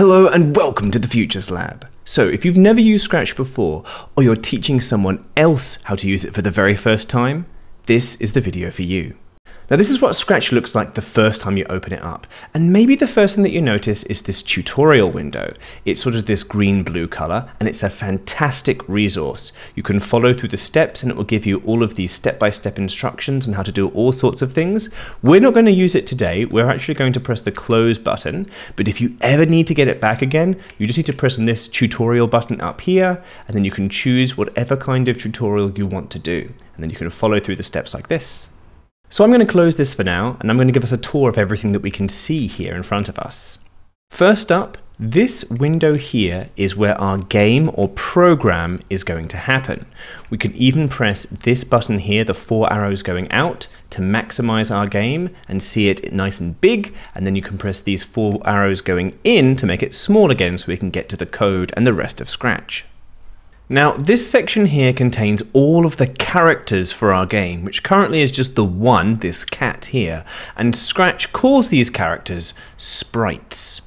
Hello and welcome to the Futures Lab. So if you've never used Scratch before, or you're teaching someone else how to use it for the very first time, this is the video for you. Now this is what Scratch looks like the first time you open it up. And maybe the first thing that you notice is this tutorial window. It's sort of this green-blue color, and it's a fantastic resource. You can follow through the steps and it will give you all of these step-by-step instructions on how to do all sorts of things. We're not going to use it today. We're actually going to press the close button, but if you ever need to get it back again, you just need to press on this tutorial button up here, and then you can choose whatever kind of tutorial you want to do. And then you can follow through the steps like this. So I'm going to close this for now, and I'm going to give us a tour of everything that we can see here in front of us. First up, this window here is where our game or program is going to happen. We can even press this button here, the 4 arrows going out, to maximize our game and see it nice and big, and then you can press these 4 arrows going in to make it small again so we can get to the code and the rest of Scratch. Now, this section here contains all of the characters for our game, which currently is just the one, this cat here, and Scratch calls these characters sprites.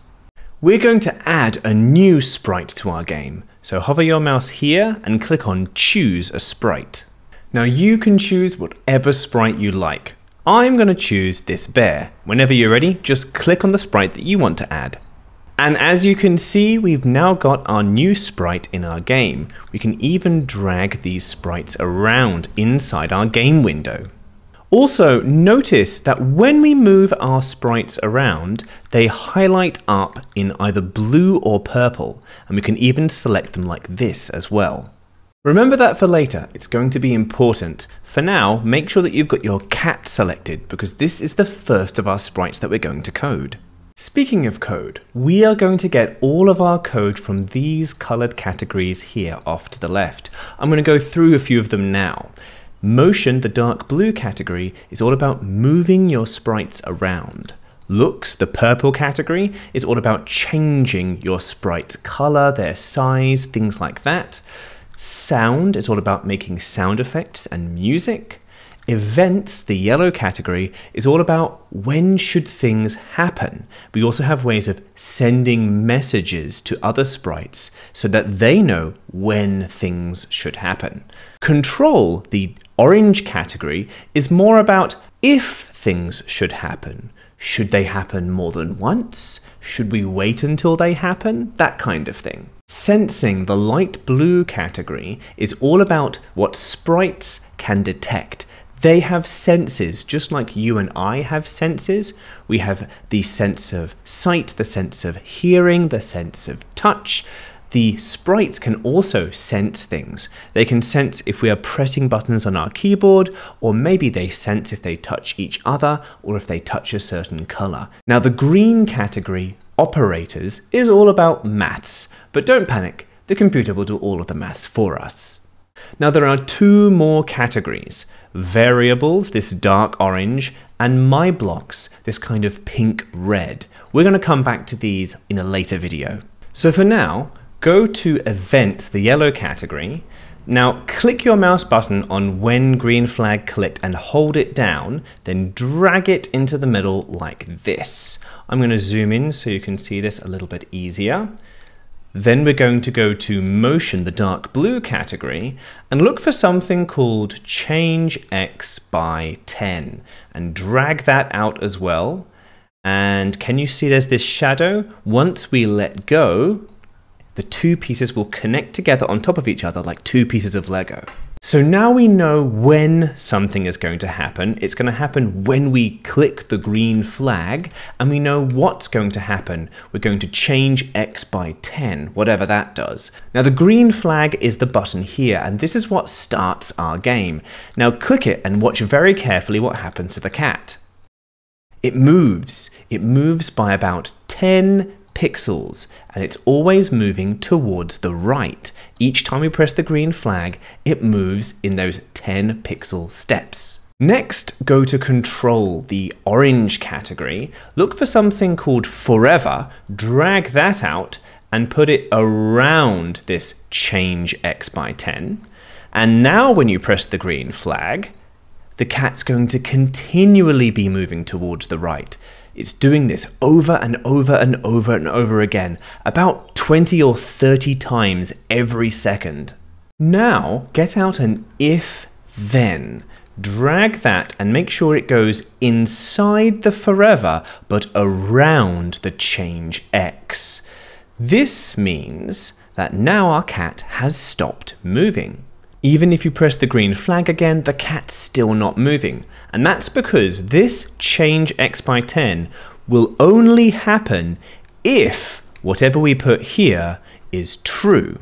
We're going to add a new sprite to our game, so hover your mouse here and click on Choose a Sprite. Now you can choose whatever sprite you like. I'm going to choose this bear. Whenever you're ready, just click on the sprite that you want to add. And as you can see, we've now got our new sprite in our game. We can even drag these sprites around inside our game window. Also, notice that when we move our sprites around, they highlight up in either blue or purple, and we can even select them like this as well. Remember that for later, it's going to be important. For now, make sure that you've got your cat selected, because this is the first of our sprites that we're going to code. Speaking of code, we are going to get all of our code from these colored categories here off to the left. I'm going to go through a few of them now. Motion, the dark blue category, is all about moving your sprites around. Looks, the purple category, is all about changing your sprite's color, their size, things like that. Sound is all about making sound effects and music. Events, the yellow category, is all about when should things happen. We also have ways of sending messages to other sprites so that they know when things should happen. Control, the orange category, is more about if things should happen. Should they happen more than once? Should we wait until they happen? That kind of thing. Sensing, the light blue category, is all about what sprites can detect. They have senses, just like you and I have senses. We have the sense of sight, the sense of hearing, the sense of touch. The sprites can also sense things. They can sense if we are pressing buttons on our keyboard, or maybe they sense if they touch each other, or if they touch a certain color. Now the green category, operators, is all about maths, but don't panic, the computer will do all of the maths for us. Now there are 2 more categories. Variables, this dark orange, and my blocks, this kind of pink red. We're going to come back to these in a later video. So for now, go to events, the yellow category. Now click your mouse button on when green flag clicked and hold it down, then drag it into the middle like this. I'm going to zoom in so you can see this a little bit easier. Then we're going to go to motion, the dark blue category, and look for something called change X by 10 and drag that out as well. And can you see there's this shadow? Once we let go, the 2 pieces will connect together on top of each other like 2 pieces of Lego. So now we know when something is going to happen. It's going to happen when we click the green flag, and we know what's going to happen. We're going to change X by 10, whatever that does. Now the green flag is the button here, and this is what starts our game. Now click it and watch very carefully what happens to the cat. It moves. It moves by about 10 pixels, and it's always moving towards the right. Each time we press the green flag, it moves in those 10 pixel steps. Next, go to control, the orange category. Look for something called forever, drag that out and put it around this change X by 10. And now when you press the green flag, the cat's going to continually be moving towards the right. It's doing this over and over and over and over again, about 20 or 30 times every second. Now get out an if-then. Drag that and make sure it goes inside the forever, but around the change x. This means that now our cat has stopped moving. Even if you press the green flag again, the cat's still not moving. And that's because this change x by 10 will only happen if whatever we put here is true.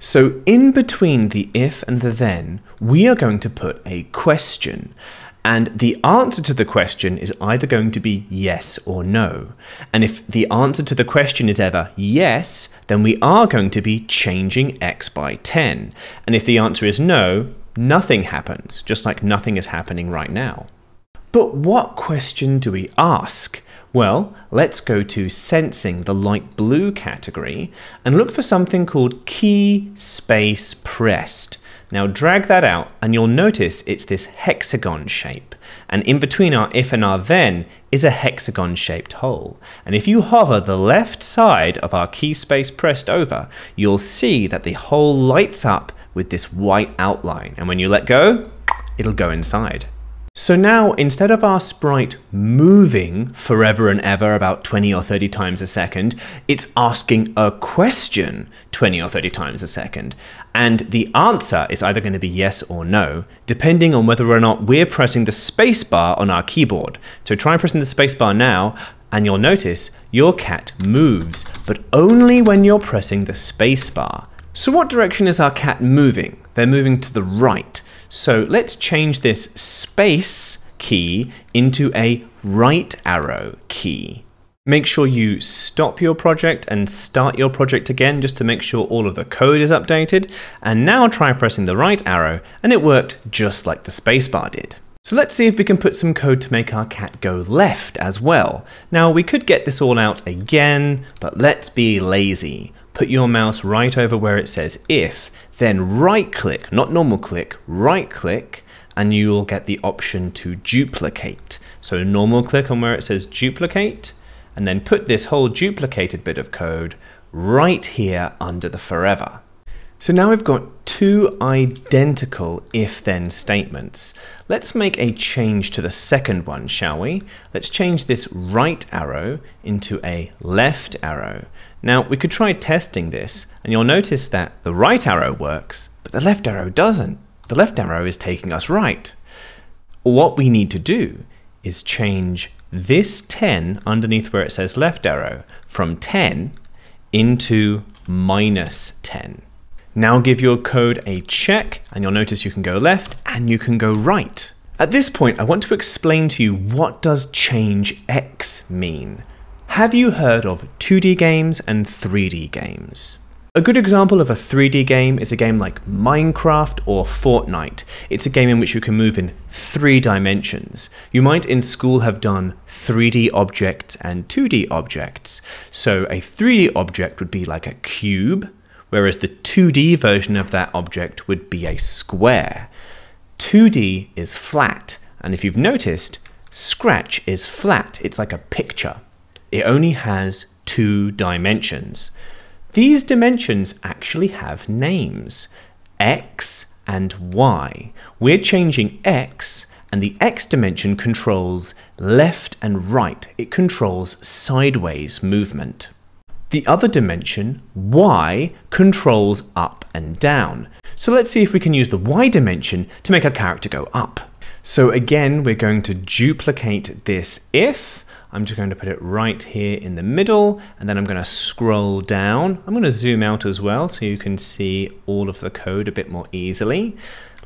So in between the if and the then, we are going to put a question. And the answer to the question is either going to be yes or no. And if the answer to the question is ever yes, then we are going to be changing x by 10. And if the answer is no, nothing happens, just like nothing is happening right now. But what question do we ask? Well, let's go to sensing, the light blue category, and look for something called key space pressed. Now drag that out and you'll notice it's this hexagon shape. And in between our if and our then is a hexagon shaped hole. And if you hover the left side of our key space pressed over, you'll see that the hole lights up with this white outline. And when you let go, it'll go inside. So now, instead of our sprite moving forever and ever about 20 or 30 times a second, it's asking a question 20 or 30 times a second. And the answer is either going to be yes or no, depending on whether or not we're pressing the spacebar on our keyboard. So try pressing the spacebar now, and you'll notice your cat moves, but only when you're pressing the spacebar. So what direction is our cat moving? They're moving to the right. So let's change this space key into a right arrow key. Make sure you stop your project and start your project again just to make sure all of the code is updated. And now try pressing the right arrow, and it worked just like the spacebar did. So let's see if we can put some code to make our cat go left as well. Now we could get this all out again, but let's be lazy. Put your mouse right over where it says if, then right click, not normal click, right click, and you will get the option to duplicate. So normal click on where it says duplicate, and then put this whole duplicated bit of code right here under the forever. So now we've got two identical if-then statements. Let's make a change to the second one, shall we? Let's change this right arrow into a left arrow. Now, we could try testing this, and you'll notice that the right arrow works, but the left arrow doesn't. The left arrow is taking us right. What we need to do is change this 10 underneath where it says left arrow from 10 into minus 10. Now give your code a check, and you'll notice you can go left and you can go right. At this point, I want to explain to you what does change x mean. Have you heard of 2D games and 3D games? A good example of a 3D game is a game like Minecraft or Fortnite. It's a game in which you can move in 3 dimensions. You might in school have done 3D objects and 2D objects. So a 3D object would be like a cube, whereas the 2D version of that object would be a square. 2D is flat, and if you've noticed, Scratch is flat. It's like a picture. It only has 2 dimensions. These dimensions actually have names, X and Y. We're changing X, and the X dimension controls left and right. It controls sideways movement. The other dimension, Y, controls up and down. So let's see if we can use the Y dimension to make our character go up. So again, we're going to duplicate this if. I'm just going to put it right here in the middle, and then I'm going to scroll down. I'm going to zoom out as well so you can see all of the code a bit more easily.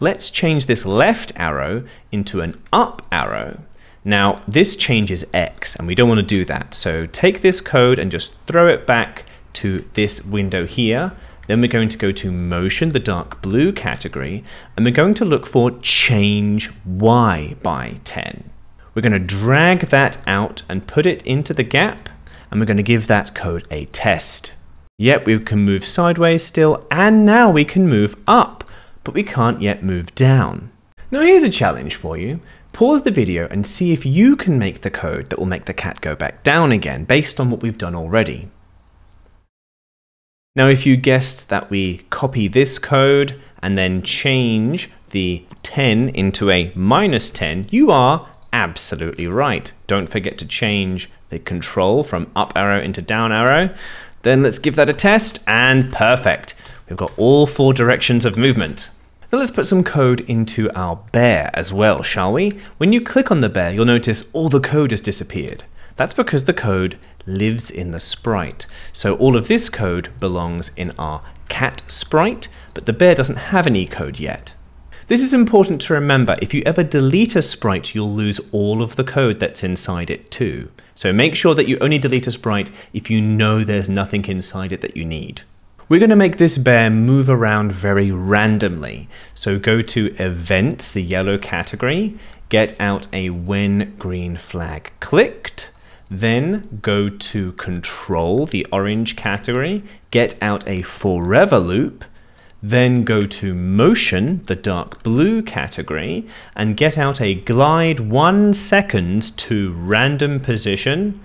Let's change this left arrow into an up arrow. Now this changes X, and we don't want to do that. So take this code and just throw it back to this window here. Then we're going to go to motion, the dark blue category, and we're going to look for change Y by 10. We're going to drag that out and put it into the gap, and we're going to give that code a test. Yep, we can move sideways still, and now we can move up, but we can't yet move down. Now here's a challenge for you. Pause the video and see if you can make the code that will make the cat go back down again based on what we've done already. Now, if you guessed that we copy this code and then change the 10 into a -10, you are absolutely right. Don't forget to change the control from up arrow into down arrow. Then let's give that a test, and perfect. We've got all four directions of movement. Now let's put some code into our bear as well, shall we? When you click on the bear, you'll notice all the code has disappeared. That's because the code lives in the sprite. So all of this code belongs in our cat sprite, but the bear doesn't have any code yet. This is important to remember. If you ever delete a sprite, you'll lose all of the code that's inside it too. So make sure that you only delete a sprite if you know there's nothing inside it that you need. We're going to make this bear move around very randomly. So go to events, the yellow category, get out a when green flag clicked, then go to control, the orange category, get out a forever loop, then go to motion, the dark blue category, and get out a glide 1 second to random position,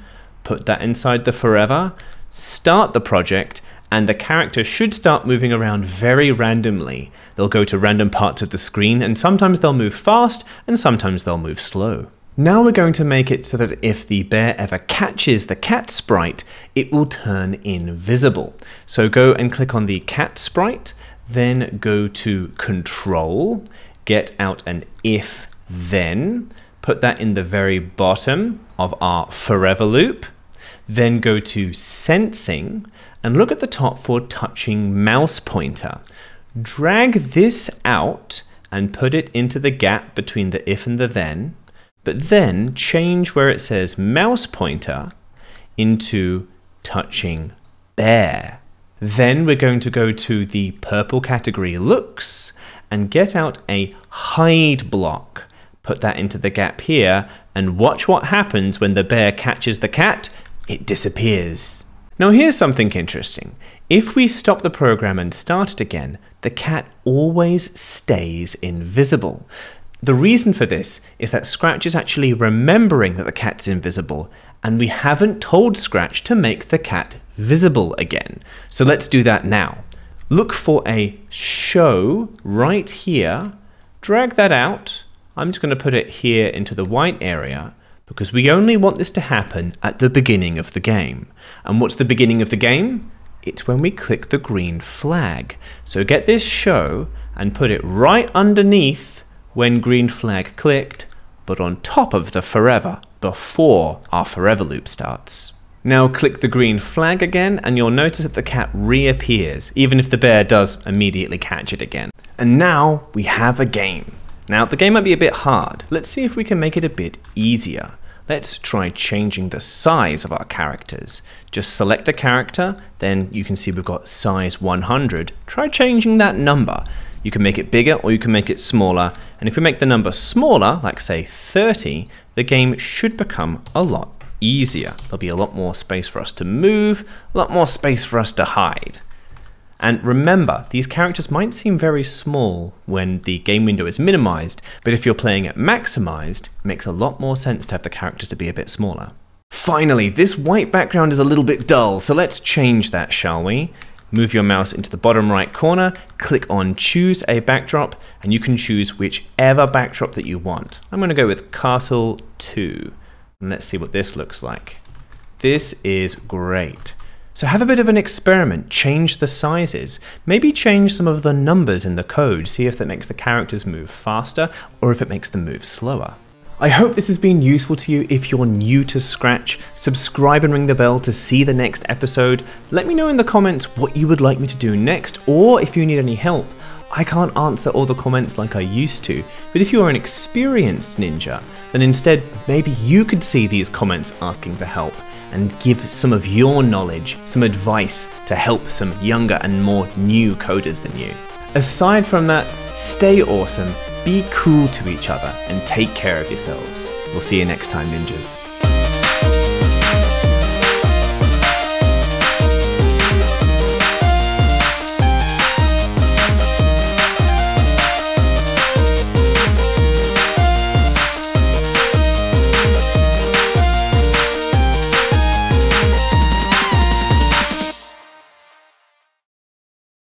put that inside the forever, start the project, and the character should start moving around very randomly. They'll go to random parts of the screen, and sometimes they'll move fast, and sometimes they'll move slow. Now we're going to make it so that if the bear ever catches the cat sprite, it will turn invisible. So go and click on the cat sprite, then go to control, get out an if then, put that in the very bottom of our forever loop, then go to sensing and look at the top for touching mouse pointer. Drag this out and put it into the gap between the if and the then, but then change where it says mouse pointer into touching bear. Then we're going to go to the purple category looks and get out a hide block. Put that into the gap here and watch what happens when the bear catches the cat. It disappears. Now here's something interesting. If we stop the program and start it again, the cat always stays invisible. The reason for this is that Scratch is actually remembering that the cat's invisible, and we haven't told Scratch to make the cat visible again. So let's do that now. Look for a show right here, drag that out. I'm just going to put it here into the white area because we only want this to happen at the beginning of the game. And what's the beginning of the game? It's when we click the green flag. So get this show and put it right underneath when green flag clicked, but on top of the forever, before our forever loop starts. Now click the green flag again, and you'll notice that the cat reappears, even if the bear does immediately catch it again. And now we have a game. Now the game might be a bit hard. Let's see if we can make it a bit easier. Let's try changing the size of our characters. Just select the character, then you can see we've got size 100. Try changing that number. You can make it bigger or you can make it smaller. And if we make the number smaller, like say 30, the game should become a lot easier. There'll be a lot more space for us to move, a lot more space for us to hide. And remember, these characters might seem very small when the game window is minimized, but if you're playing at maximized, it makes a lot more sense to have the characters to be a bit smaller. Finally, this white background is a little bit dull, so let's change that, shall we? Move your mouse into the bottom right corner, click on choose a backdrop, and you can choose whichever backdrop that you want. I'm going to go with Castle 2, and let's see what this looks like. This is great. So have a bit of an experiment, change the sizes, maybe change some of the numbers in the code, see if that makes the characters move faster or if it makes them move slower. I hope this has been useful to you. If you're new to Scratch, subscribe and ring the bell to see the next episode. Let me know in the comments what you would like me to do next, or if you need any help. I can't answer all the comments like I used to, but if you are an experienced ninja, then instead maybe you could see these comments asking for help and give some of your knowledge, some advice to help some younger and more new coders than you. Aside from that, stay awesome, be cool to each other, and take care of yourselves. We'll see you next time, ninjas.